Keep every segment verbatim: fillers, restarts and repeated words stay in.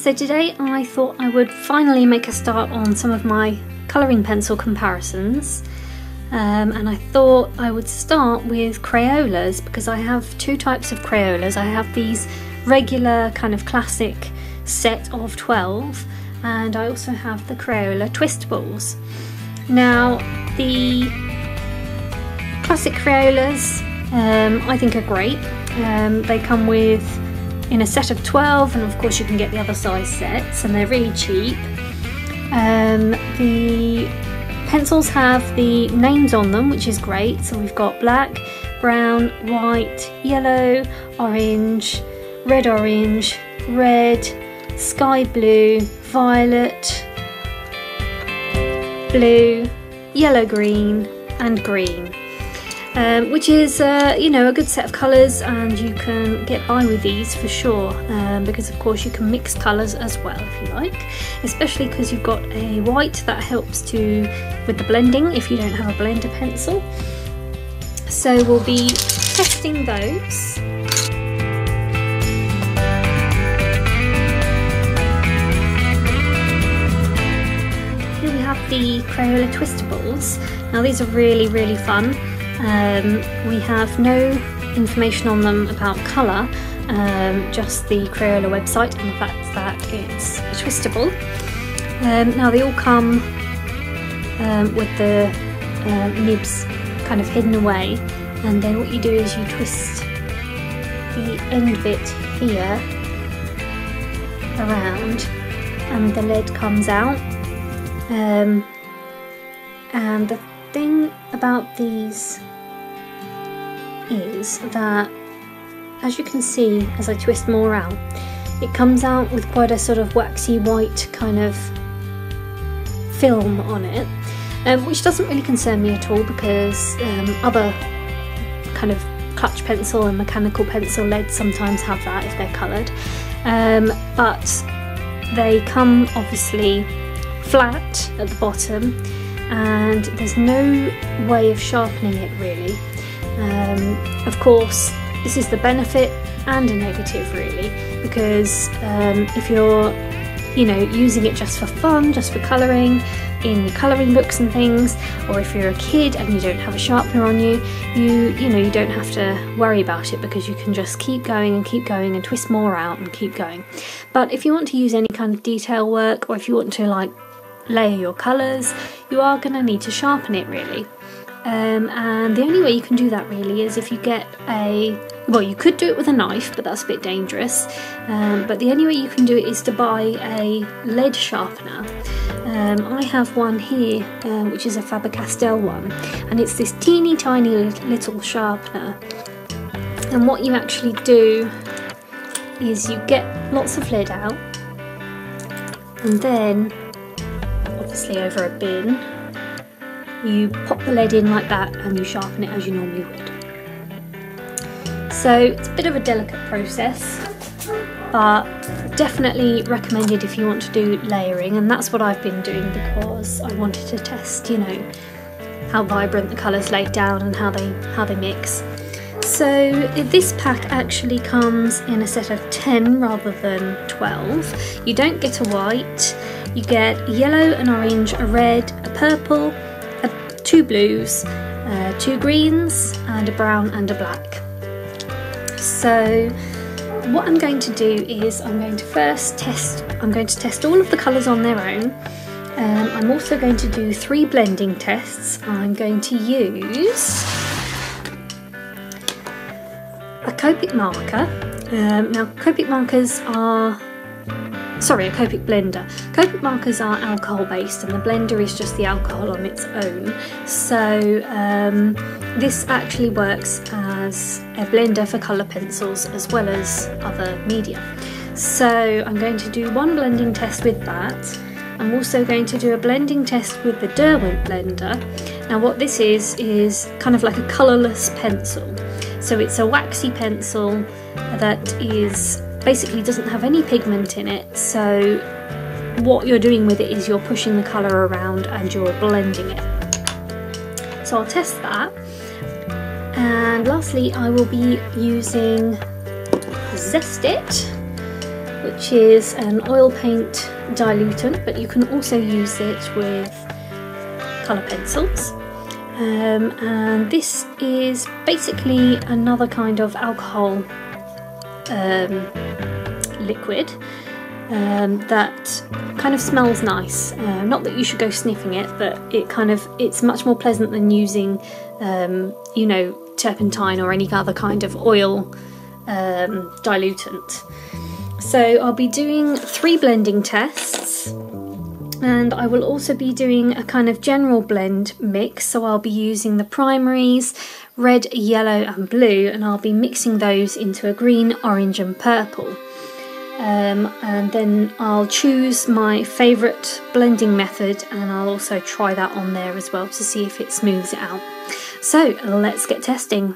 So today I thought I would finally make a start on some of my colouring pencil comparisons, um, and I thought I would start with Crayolas because I have two types of Crayolas. I have these regular kind of classic set of twelve, and I also have the Crayola Twistables. Now the classic Crayolas um, I think are great. Um, they come with in a set of twelve, and of course you can get the other size sets, and they're really cheap. Um, the pencils have the names on them, which is great. So we've got black, brown, white, yellow, orange, red orange, red, sky blue, violet, blue, yellow green and green, um, which is uh, you know, a good set of colours, and you can get by with these for sure, um, because of course you can mix colours as well if you like, especially because you've got a white that helps to with the blending if you don't have a blender pencil. So we'll be testing those. The Crayola Twistables. Now these are really really fun. Um, we have no information on them about colour, um, just the Crayola website and the fact that it's a twistable. Um, now they all come um, with the uh, nibs kind of hidden away, and then what you do is you twist the end bit here around and the lead comes out. Um, and the thing about these is that, as you can see as I twist more out, it comes out with quite a sort of waxy white kind of film on it, um, which doesn't really concern me at all, because um, other kind of clutch pencil and mechanical pencil leads sometimes have that if they're coloured, um, but they come obviously flat at the bottom, and there's no way of sharpening it really. Um, of course this is the benefit and a negative really, because um, if you're you know using it just for fun, just for colouring in your colouring books and things, or if you're a kid and you don't have a sharpener on you, you you know you don't have to worry about it, because you can just keep going and keep going and twist more out and keep going. But if you want to use any kind of detail work, or if you want to like layer your colours, you are going to need to sharpen it really, um, and the only way you can do that really is if you get a, well you could do it with a knife but that's a bit dangerous, um, but the only way you can do it is to buy a lead sharpener. um, I have one here, uh, which is a Faber-Castell one, and it's this teeny tiny little sharpener, and what you actually do is you get lots of lead out, and then obviously over a bin you pop the lead in like that and you sharpen it as you normally would. So it's a bit of a delicate process, but definitely recommended if you want to do layering, and that's what I've been doing, because I wanted to test you know how vibrant the colours laid down and how they how they mix. So this pack actually comes in a set of ten rather than twelve. You don't get a white, you get a yellow, an orange, a red, a purple, a, two blues, uh, two greens and a brown and a black. So what I'm going to do is I'm going to first test, I'm going to test all of the colours on their own. Um, I'm also going to do three blending tests. I'm going to use a Copic marker. Um, now Copic markers are, sorry, a Copic blender. Copic markers are alcohol based, and the blender is just the alcohol on its own. So um, this actually works as a blender for colour pencils as well as other media. So I'm going to do one blending test with that. I'm also going to do a blending test with the Derwent blender. Now what this is, is kind of like a colourless pencil. So it's a waxy pencil that is basically doesn't have any pigment in it, so what you're doing with it is you're pushing the colour around and you're blending it. So I'll test that, and lastly I will be using Zest-It, which is an oil paint dilutant, but you can also use it with colour pencils. Um, and this is basically another kind of alcohol um, liquid um, that kind of smells nice. Uh, not that you should go sniffing it, but it kind of it's much more pleasant than using, um, you know, turpentine or any other kind of oil um, dilutant. So I'll be doing three blending tests. And I will also be doing a kind of general blend mix, so I'll be using the primaries, red, yellow and blue, and I'll be mixing those into a green, orange and purple. Um, and then I'll choose my favourite blending method, and I'll also try that on there as well to see if it smooths it out. So let's get testing.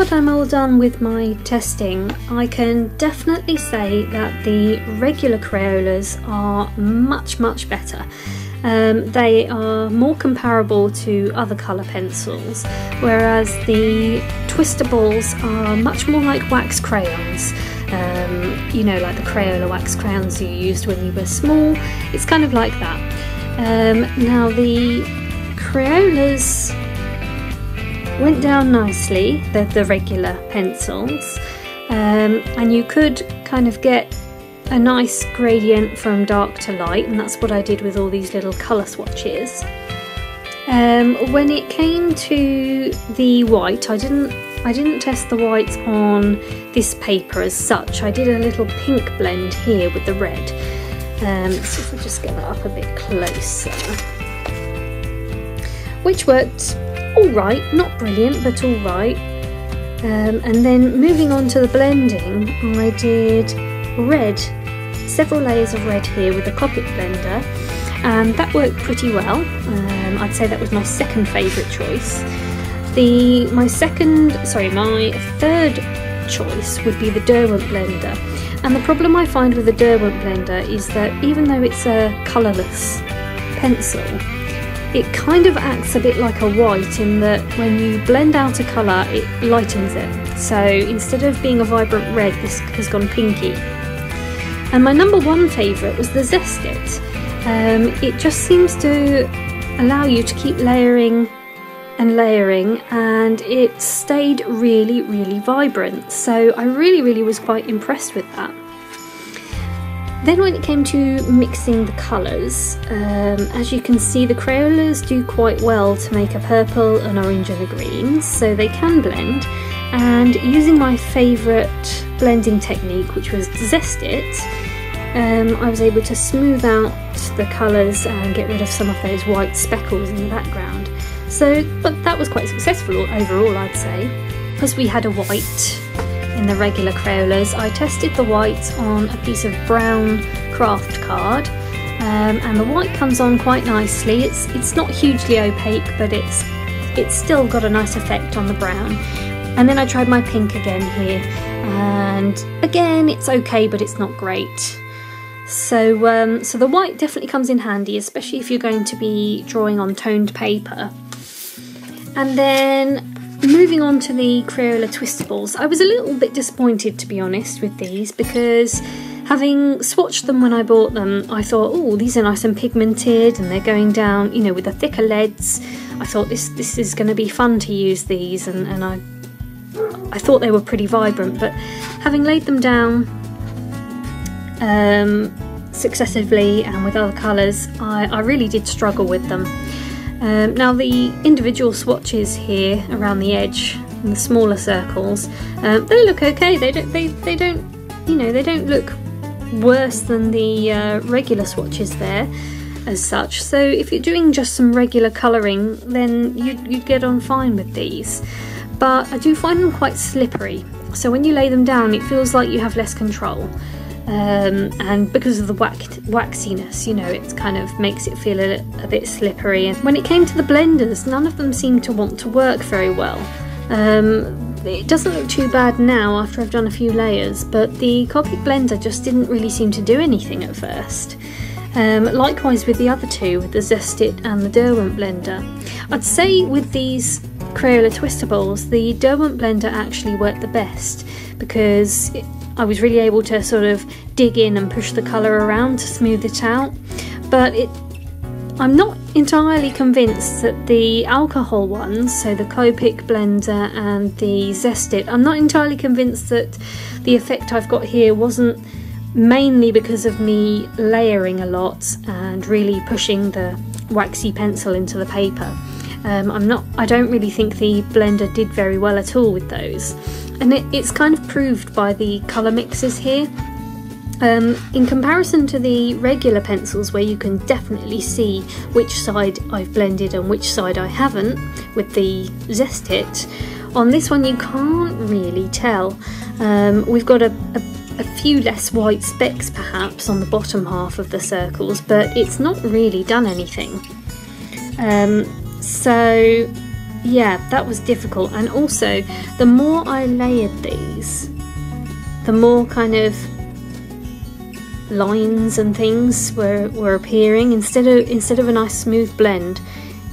that I'm all done with my testing, I can definitely say that the regular Crayolas are much, much better. Um, they are more comparable to other colour pencils, whereas the Twistables are much more like wax crayons. Um, you know, like the Crayola wax crayons you used when you were small. It's kind of like that. Um, now the Crayolas went down nicely, the, the regular pencils, um, and you could kind of get a nice gradient from dark to light, and that's what I did with all these little colour swatches. Um, when it came to the white, I didn't I didn't test the whites on this paper as such. I did a little pink blend here with the red. Um, so if I just get that up a bit closer, which worked alright, not brilliant, but alright. Um, and then moving on to the blending, I did red, several layers of red here with the Copic blender, and that worked pretty well. Um, I'd say that was my second favourite choice. The my second, sorry, my third choice would be the Derwent blender. And the problem I find with the Derwent blender is that even though it's a colourless pencil, it kind of acts a bit like a white in that when you blend out a colour, it lightens it. So instead of being a vibrant red, this has gone pinky. And my number one favourite was the Zest-It. Um, it just seems to allow you to keep layering and layering, and it stayed really, really vibrant. So I really, really was quite impressed with that. Then when it came to mixing the colours, um, as you can see, the Crayolas do quite well to make a purple, an orange and a green, so they can blend. And using my favourite blending technique, which was Zest-It, um, I was able to smooth out the colours and get rid of some of those white speckles in the background. So, but that was quite successful overall, I'd say. Because we had a white in the regular Crayolas, I tested the whites on a piece of brown craft card, um, and the white comes on quite nicely. It's it's not hugely opaque, but it's it's still got a nice effect on the brown. And then I tried my pink again here, and again it's okay, but it's not great. So um, so the white definitely comes in handy, especially if you're going to be drawing on toned paper. And then, moving on to the Crayola Twistables, I was a little bit disappointed, to be honest, with these, because having swatched them when I bought them, I thought, oh, these are nice and pigmented and they're going down, you know, with the thicker leads. I thought this this is going to be fun to use these, and, and I I thought they were pretty vibrant, but having laid them down um, successively and with other colours, I, I really did struggle with them. Um, now the individual swatches here around the edge and the smaller circles, um, they look okay. They don't, they, they don't, you know, they don't look worse than the uh, regular swatches there, as such. So if you're doing just some regular colouring, then you'd, you'd get on fine with these. But I do find them quite slippery. So when you lay them down, it feels like you have less control. Um, and because of the wax waxiness, you know, it kind of makes it feel a, a bit slippery. And when it came to the blenders, none of them seemed to want to work very well. Um, it doesn't look too bad now after I've done a few layers, but the Copic blender just didn't really seem to do anything at first. Um, likewise with the other two, with the Zest-It and the Derwent blender. I'd say with these Crayola Twistables, the Derwent blender actually worked the best, because it, I was really able to sort of dig in and push the colour around to smooth it out. But it, I'm not entirely convinced that the alcohol ones, so the Copic blender and the Zest-It, I'm not entirely convinced that the effect I've got here wasn't mainly because of me layering a lot and really pushing the waxy pencil into the paper. Um, I'm not, I don't really think the blender did very well at all with those. And it, it's kind of proved by the colour mixes here. Um, in comparison to the regular pencils, where you can definitely see which side I've blended and which side I haven't with the Zest-It, on this one you can't really tell. Um, we've got a, a, a few less white specks perhaps on the bottom half of the circles, but it's not really done anything. Um, so yeah, that was difficult. And also, the more I layered these, the more kind of lines and things were, were appearing. Instead of, instead of a nice smooth blend,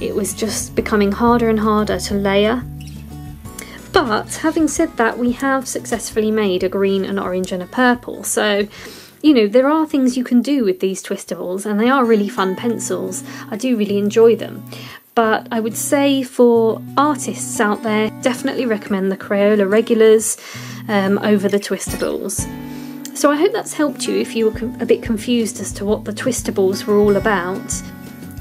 it was just becoming harder and harder to layer. But having said that, we have successfully made a green, an orange and a purple. So, you know, there are things you can do with these Twistables, and they are really fun pencils. I do really enjoy them. But I would say for artists out there, definitely recommend the Crayola regulars um, over the Twistables. So I hope that's helped you if you were a bit confused as to what the Twistables were all about.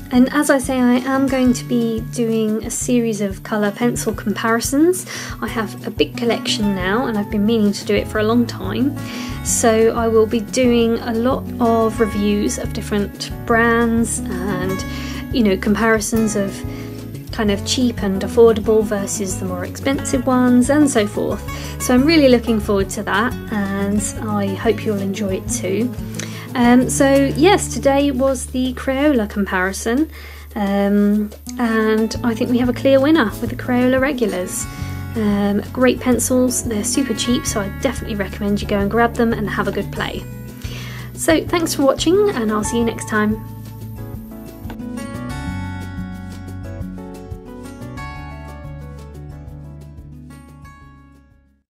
And as I say, I am going to be doing a series of colour pencil comparisons. I have a big collection now, and I've been meaning to do it for a long time. So I will be doing a lot of reviews of different brands and, you know, comparisons of kind of cheap and affordable versus the more expensive ones and so forth. So I'm really looking forward to that, and I hope you'll enjoy it too. Um, so yes, today was the Crayola comparison, um, and I think we have a clear winner with the Crayola regulars. Um, great pencils, they're super cheap, so I definitely recommend you go and grab them and have a good play. So thanks for watching, and I'll see you next time.